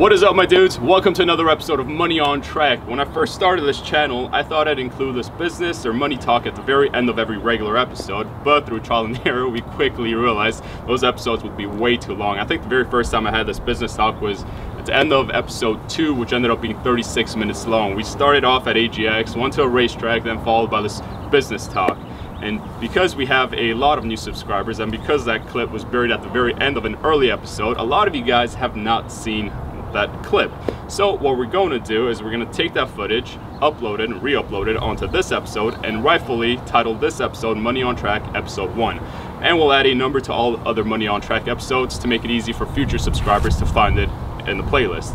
What is up, my dudes? Welcome to another episode of Money on Track. When I first started this channel, I thought I'd include this business or money talk at the very end of every regular episode, but through trial and error, we quickly realized those episodes would be way too long. I think the very first time I had this business talk was at the end of episode 2, which ended up being 36 minutes long. We started off at AGX, went to a racetrack, then followed by this business talk. And because we have a lot of new subscribers, and because that clip was buried at the very end of an early episode, a lot of you guys have not seen that clip. So what we're going to do is we're going to take that footage, upload it and re-upload it onto this episode, and rightfully titled this episode Money on Track episode 1. And we'll add a number to all other Money on Track episodes to make it easy for future subscribers to find it in the playlist.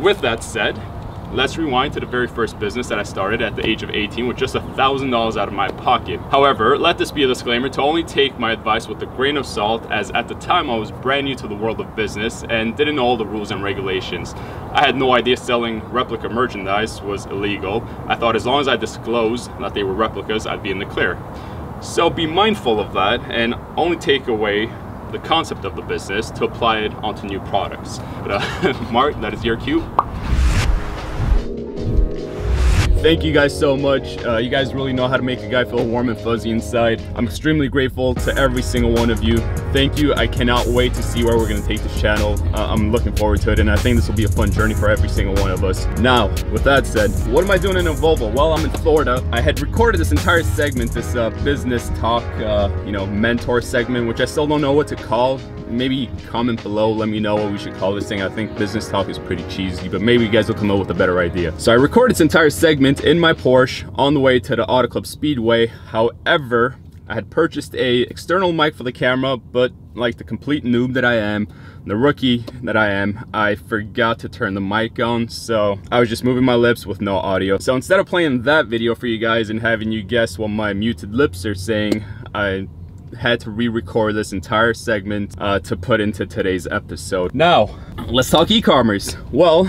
With that said, let's rewind to the very first business that I started at the age of 18 with just $1,000 out of my pocket. However, let this be a disclaimer to only take my advice with a grain of salt, as at the time I was brand new to the world of business and didn't know all the rules and regulations. I had no idea selling replica merchandise was illegal. I thought as long as I disclosed that they were replicas, I'd be in the clear. So be mindful of that and only take away the concept of the business to apply it onto new products. But, Mark, that is your cue. Thank you guys so much. You guys really know how to make a guy feel warm and fuzzy inside. I'm extremely grateful to every single one of you. Thank you. I cannot wait to see where we're gonna take this channel. I'm looking forward to it, and I think this will be a fun journey for every single one of us. Now, with that said, what am I doing in a Volvo? Well, I'm in Florida. I had recorded this entire segment, this business talk, you know, mentor segment, which I still don't know what to call. Maybe comment below, let me know what we should call this thing. I think business talk is pretty cheesy, but maybe you guys will come up with a better idea. So I recorded this entire segment in my Porsche on the way to the Auto Club Speedway. However, I had purchased an external mic for the camera, but like the complete noob that I am, the rookie that I am, I forgot to turn the mic on, so I was just moving my lips with no audio. So instead of playing that video for you guys and having you guess what my muted lips are saying, I had to re-record this entire segment to put into today's episode. Now, let's talk e-commerce. Well,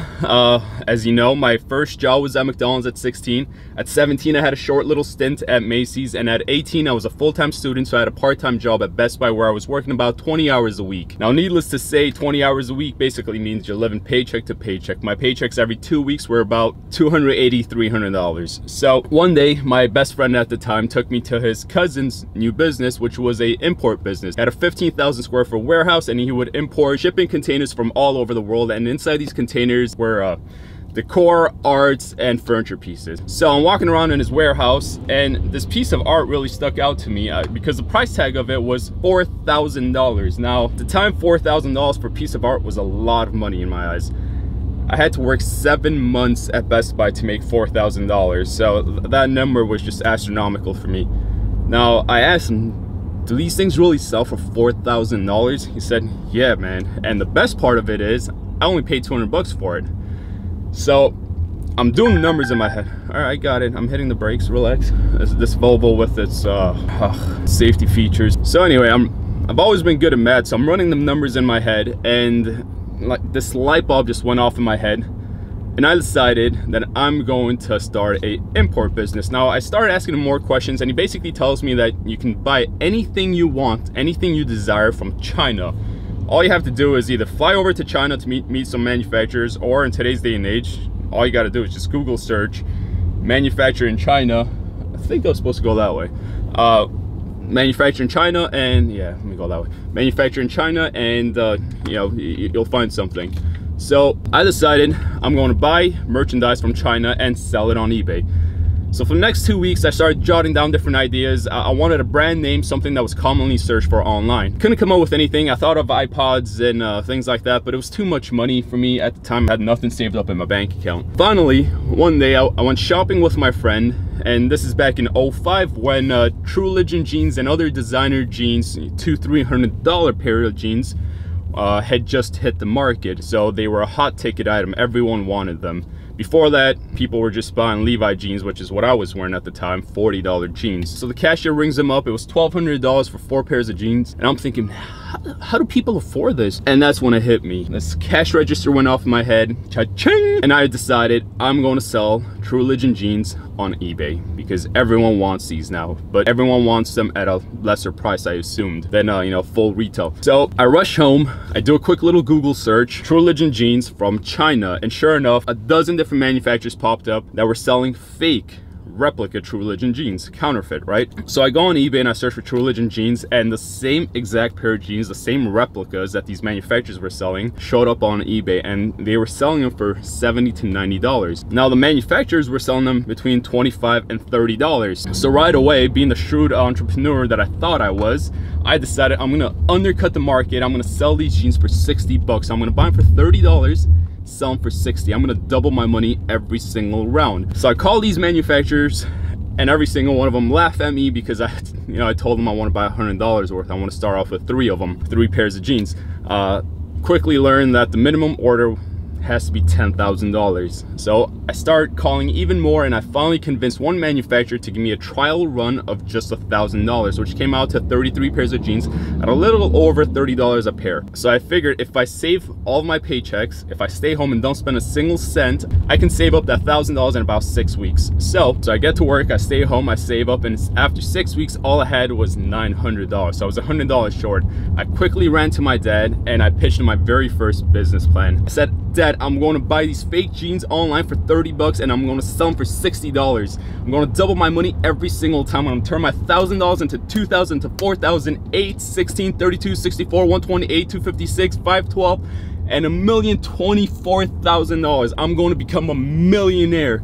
as you know, my first job was at McDonald's at 16. At 17, I had a short little stint at Macy's, and at 18, I was a full-time student, so I had a part-time job at Best Buy where I was working about 20 hours a week. Now, needless to say, 20 hours a week basically means you're living paycheck to paycheck. My paychecks every 2 weeks were about $280, $300. So one day, my best friend at the time took me to his cousin's new business, which was a import business. He had a 15,000 square foot warehouse, and he would import shipping containers from all over the world, and inside these containers were decor, arts, and furniture pieces. So I'm walking around in his warehouse, and this piece of art really stuck out to me because the price tag of it was $4,000. Now, at the time, $4,000 for a piece of art was a lot of money in my eyes. I had to work 7 months at Best Buy to make $4,000, so that number was just astronomical for me. Now, I asked him, do these things really sell for $4,000? He said, yeah, man. And the best part of it is I only paid 200 bucks for it. So I'm doing numbers in my head. All right, got it. I'm hitting the brakes, relax. This Volvo with its safety features. So anyway, I've always been good at math, so I'm running the numbers in my head, and like this light bulb just went off in my head. And I decided that I'm going to start a import business. Now, I started asking him more questions, and he basically tells me that you can buy anything you want, anything you desire from China. All you have to do is either fly over to China to meet some manufacturers, or in today's day and age, all you got to do is just Google search manufacturer in China. I think I was supposed to go that way. Manufacturer in China, and yeah, let me go that way. Manufacturer in China, and you know, you'll find something. So I decided I'm going to buy merchandise from China and sell it on eBay. So for the next 2 weeks, I started jotting down different ideas. I wanted a brand name, something that was commonly searched for online. Couldn't come up with anything. I thought of iPods and things like that, but it was too much money for me at the time. I had nothing saved up in my bank account. Finally, one day I went shopping with my friend, and this is back in 05 when True Religion jeans and other designer jeans, $200-$300 pair of jeans, had just hit the market, so they were a hot ticket item. Everyone wanted them. Before that, people were just buying Levi jeans, which is what I was wearing at the time, $40 jeans. So the cashier rings them up. It was $1,200 for 4 pairs of jeans. And I'm thinking, how do people afford this? And that's when it hit me. This cash register went off my head, cha-ching! And I decided I'm going to sell True Religion jeans on eBay because everyone wants these now, but everyone wants them at a lesser price, I assumed, than you know, full retail. So I rush home, I do a quick little Google search, True Religion jeans from China, and sure enough, a dozen different manufacturers popped up that were selling fake replica True Religion jeans, counterfeit, right? So I go on eBay and I search for True Religion jeans, and the same exact pair of jeans, the same replicas that these manufacturers were selling, showed up on eBay, and they were selling them for $70 to $90. Now the manufacturers were selling them between $25 and $30. So right away, being the shrewd entrepreneur that I thought I was, I decided I'm gonna undercut the market. I'm gonna sell these jeans for 60 bucks. I'm gonna buy them for $30, sell them for 60. I'm gonna double my money every single round. So I call these manufacturers, and every single one of them laughed at me because I told them I want to buy $100 worth. I want to start off with 3 of them, 3 pairs of jeans. Quickly learned that the minimum order has to be $10,000. So I start calling even more, and I finally convinced one manufacturer to give me a trial run of just $1,000, which came out to 33 pairs of jeans at a little over $30 a pair. So I figured if I save all of my paychecks, if I stay home and don't spend a single cent, I can save up that $1,000 in about 6 weeks. So I get to work, I stay home, I save up, and after 6 weeks, all I had was $900. So I was $100 short. I quickly ran to my dad and I pitched him my very first business plan. I said, "Dad, I'm going to buy these fake jeans online for 30 bucks and I'm going to sell them for $60. I'm going to double my money every single time. I'm going to turn my $1,000 into $2,000 to $4,000, $8,000, $16,000, $32,000, $64,000, $128,000, $256,000, $512,000, and $1,024,000. I'm going to become a millionaire."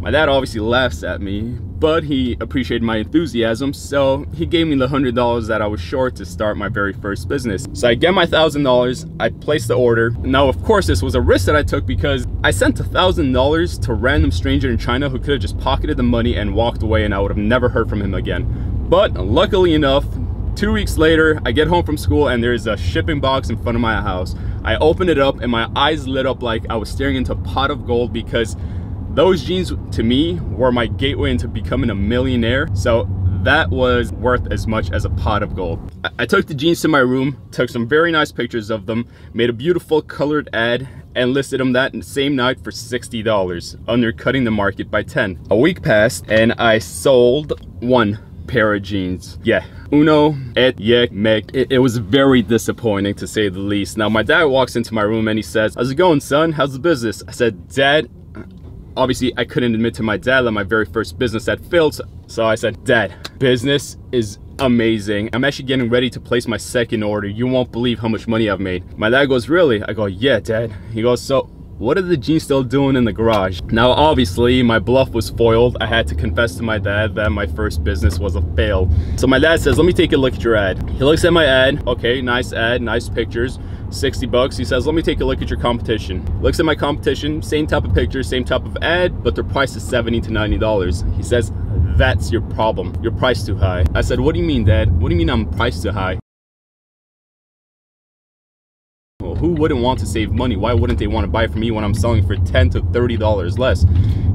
My dad obviously laughs at me, but he appreciated my enthusiasm, so he gave me the $100 that I was short to start my very first business. So I get my $1,000, I place the order. Now, of course, this was a risk that I took because I sent $1,000 to a random stranger in China who could have just pocketed the money and walked away, and I would have never heard from him again. But luckily enough, 2 weeks later, I get home from school and there's a shipping box in front of my house. I opened it up and my eyes lit up like I was staring into a pot of gold, because those jeans to me were my gateway into becoming a millionaire. So that was worth as much as a pot of gold. I took the jeans to my room, took some very nice pictures of them, made a beautiful colored ad, and listed them that same night for $60, undercutting the market by 10. A week passed and I sold 1 pair of jeans. Yeah. Uno et yek mek. It was very disappointing, to say the least. Now my dad walks into my room and he says, "How's it going, son? How's the business?" I said, "Dad," obviously, I couldn't admit to my dad that my very first business had failed. So I said, "Dad, business is amazing. I'm actually getting ready to place my second order. You won't believe how much money I've made." My dad goes, "Really?" I go, "Yeah, Dad." He goes, "So what are the jeans still doing in the garage?" Now, obviously, my bluff was foiled. I had to confess to my dad that my first business was a fail. So my dad says, "Let me take a look at your ad." He looks at my ad. Okay, nice ad, nice pictures. 60 bucks. He says, "Let me take a look at your competition." Looks at my competition, same type of picture, same type of ad, but their price is $70 to $90. He says, "That's your problem. You're priced too high." I said, "What do you mean, Dad? What do you mean I'm priced too high?" Well, who wouldn't want to save money? Why wouldn't they want to buy from me when I'm selling for $10 to $30 less?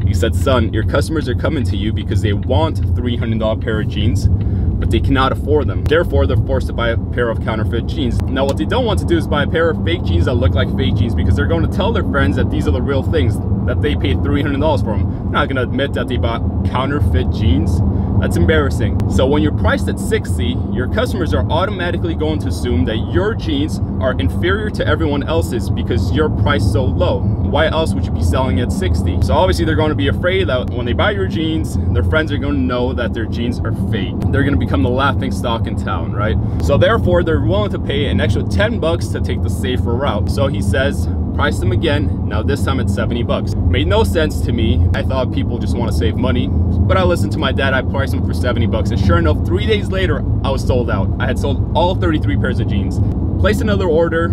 He said, "Son, your customers are coming to you because they want a $300 pair of jeans, but they cannot afford them. Therefore, they're forced to buy a pair of counterfeit jeans. Now, what they don't want to do is buy a pair of fake jeans that look like fake jeans, because they're going to tell their friends that these are the real things, that they paid $300 for them. They're not going to admit that they bought counterfeit jeans. That's embarrassing. So when you're priced at 60, your customers are automatically going to assume that your jeans are inferior to everyone else's because you're priced so low. Why else would you be selling at 60? So obviously they're going to be afraid that when they buy your jeans, their friends are going to know that their jeans are fake. They're going to become the laughing stock in town, right? So therefore they're willing to pay an extra 10 bucks to take the safer route." So he says, "Price them again." Now this time it's 70 bucks. Made no sense to me. I thought people just want to save money, but I listened to my dad. I priced them for 70 bucks. And sure enough, 3 days later, I was sold out. I had sold all 33 pairs of jeans. Placed another order,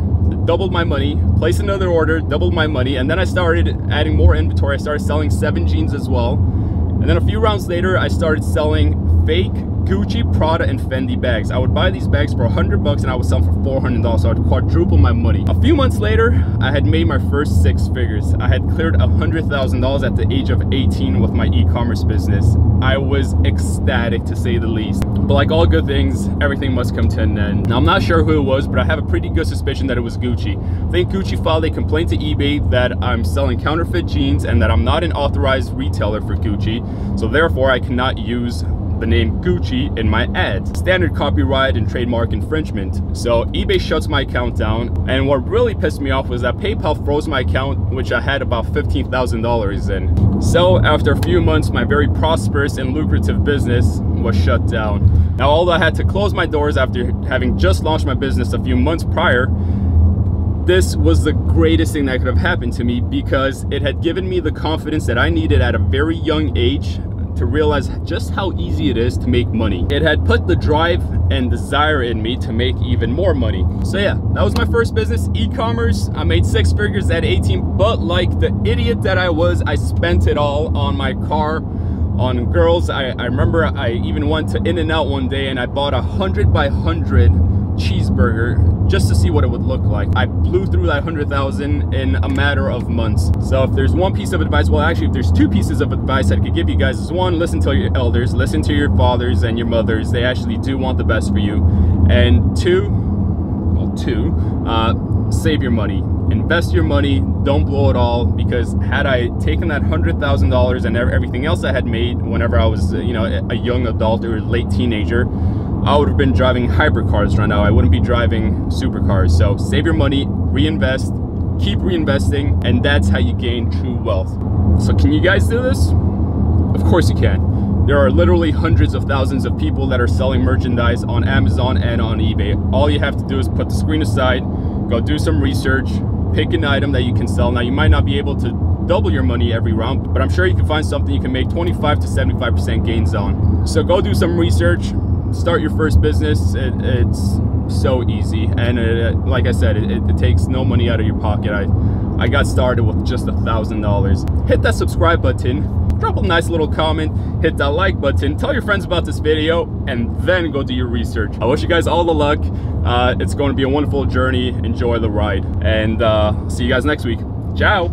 doubled my money, placed another order, doubled my money. And then I started adding more inventory. I started selling 7 jeans as well. And then a few rounds later, I started selling fake Gucci, Prada, and Fendi bags. I would buy these bags for $100 and I would sell them for $400, so I'd quadruple my money. A few months later, I had made my first six figures. I had cleared $100,000 at the age of 18 with my e-commerce business. I was ecstatic, to say the least. But like all good things, everything must come to an end. Now, I'm not sure who it was, but I have a pretty good suspicion that it was Gucci. I think Gucci filed a complaint to eBay that I'm selling counterfeit jeans and that I'm not an authorized retailer for Gucci, so therefore I cannot use the name Gucci in my ads. Standard copyright and trademark infringement. So eBay shuts my account down, and what really pissed me off was that PayPal froze my account, which I had about $15,000 in. So after a few months, my very prosperous and lucrative business was shut down. Now, although I had to close my doors after having just launched my business a few months prior, this was the greatest thing that could have happened to me because it had given me the confidence that I needed at a very young age to realize just how easy it is to make money. It had put the drive and desire in me to make even more money. So yeah, that was my first business, e-commerce. I made six figures at 18, but like the idiot that I was, I spent it all on my car, on girls. I remember I even went to In-N-Out one day and I bought a 100 by 100 cheeseburger just to see what it would look like. I blew through that 100,000 in a matter of months. So if there's one piece of advice, well actually if there's two pieces of advice that I could give you guys is one, listen to your elders, listen to your fathers and your mothers. They actually do want the best for you. And two, save your money. Invest your money, don't blow it all, because had I taken that $100,000 and everything else I had made whenever I was, you know, a young adult or late teenager, I would have been driving hypercars right now. I wouldn't be driving supercars. So save your money, reinvest, keep reinvesting, and that's how you gain true wealth. So can you guys do this? Of course you can. There are literally hundreds of thousands of people that are selling merchandise on Amazon and on eBay. All you have to do is put the screen aside, go do some research, pick an item that you can sell. Now, you might not be able to double your money every round, but I'm sure you can find something you can make 25 to 75% gains on. So go do some research. Start your first business. It's so easy, and like I said, it takes no money out of your pocket. I got started with just $1,000. Hit that subscribe button, drop a nice little comment, hit that like button, tell your friends about this video, and then go do your research. I wish you guys all the luck. It's going to be a wonderful journey. Enjoy the ride, and see you guys next week. Ciao.